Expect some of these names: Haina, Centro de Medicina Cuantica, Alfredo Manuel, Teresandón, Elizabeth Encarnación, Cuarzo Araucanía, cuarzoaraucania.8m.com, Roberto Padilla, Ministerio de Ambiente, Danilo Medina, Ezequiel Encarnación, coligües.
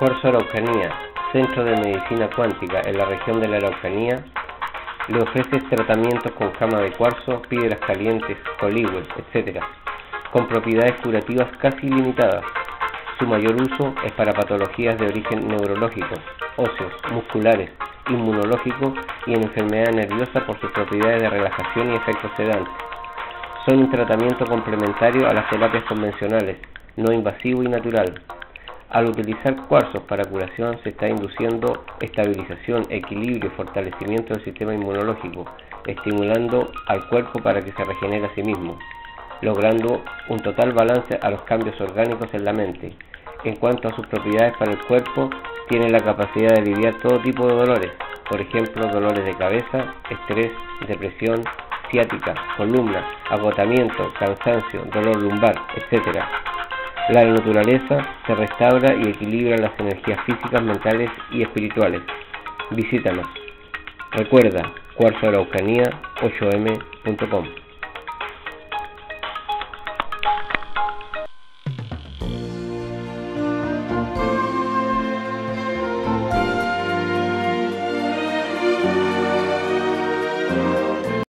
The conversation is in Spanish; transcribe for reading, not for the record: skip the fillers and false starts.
Cuarzo Araucanía, Centro de Medicina Cuántica en la región de la Araucanía, le ofrece tratamientos con cama de cuarzo, piedras calientes, coligües, etc., con propiedades curativas casi ilimitadas. Su mayor uso es para patologías de origen neurológico, óseos, musculares, inmunológico y en enfermedad nerviosa por sus propiedades de relajación y efectos sedantes. Son un tratamiento complementario a las terapias convencionales, no invasivo y natural. Al utilizar cuarzos para curación se está induciendo estabilización, equilibrio y fortalecimiento del sistema inmunológico, estimulando al cuerpo para que se regenere a sí mismo, logrando un total balance a los cambios orgánicos en la mente. En cuanto a sus propiedades para el cuerpo, tiene la capacidad de aliviar todo tipo de dolores, por ejemplo, dolores de cabeza, estrés, depresión, ciática, columna, agotamiento, cansancio, dolor lumbar, etc. La naturaleza se restaura y equilibra las energías físicas, mentales y espirituales. Visítanos. Recuerda, Cuarzo Araucanía 8m.com.